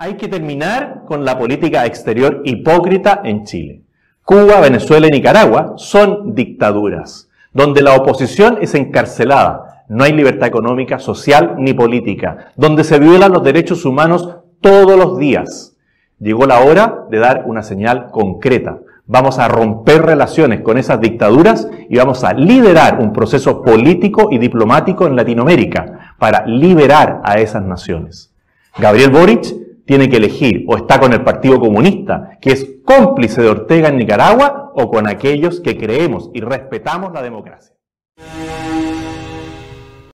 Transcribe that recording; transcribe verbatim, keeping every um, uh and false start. Hay que terminar con la política exterior hipócrita en Chile. Cuba, Venezuela y Nicaragua son dictaduras, donde la oposición es encarcelada, no hay libertad económica, social ni política, donde se violan los derechos humanos todos los días. Llegó la hora de dar una señal concreta. Vamos a romper relaciones con esas dictaduras y vamos a liderar un proceso político y diplomático en Latinoamérica para liberar a esas naciones. Gabriel Boric tiene que elegir, o está con el Partido Comunista, que es cómplice de Ortega en Nicaragua, o con aquellos que creemos y respetamos la democracia.